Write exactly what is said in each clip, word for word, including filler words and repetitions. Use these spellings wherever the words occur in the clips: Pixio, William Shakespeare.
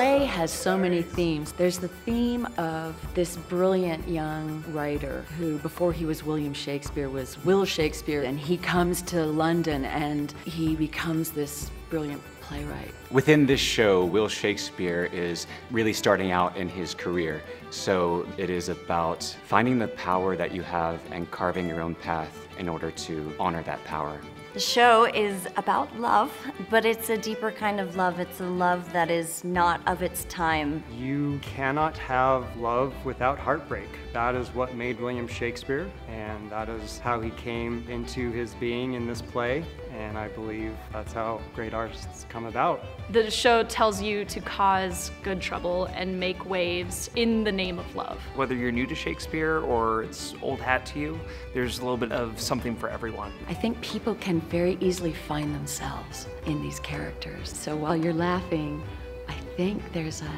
play has so many themes. There's the theme of this brilliant young writer who, before he was William Shakespeare, was Will Shakespeare, and he comes to London and he becomes this brilliant playwright. Within this show, Will Shakespeare is really starting out in his career. So it is about finding the power that you have and carving your own path in order to honor that power. The show is about love, but it's a deeper kind of love. It's a love that is not of its time. You cannot have love without heartbreak. That is what made William Shakespeare, and that is how he came into his being in this play, and I believe that's how great artists come about. The show tells you to cause good trouble and make waves in the name of love. Whether you're new to Shakespeare or it's old hat to you, there's a little bit of something for everyone. I think people can very easily find themselves in these characters. So while you're laughing, I think there's a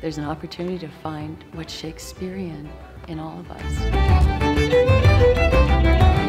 there's an opportunity to find what's Shakespearean in all of us.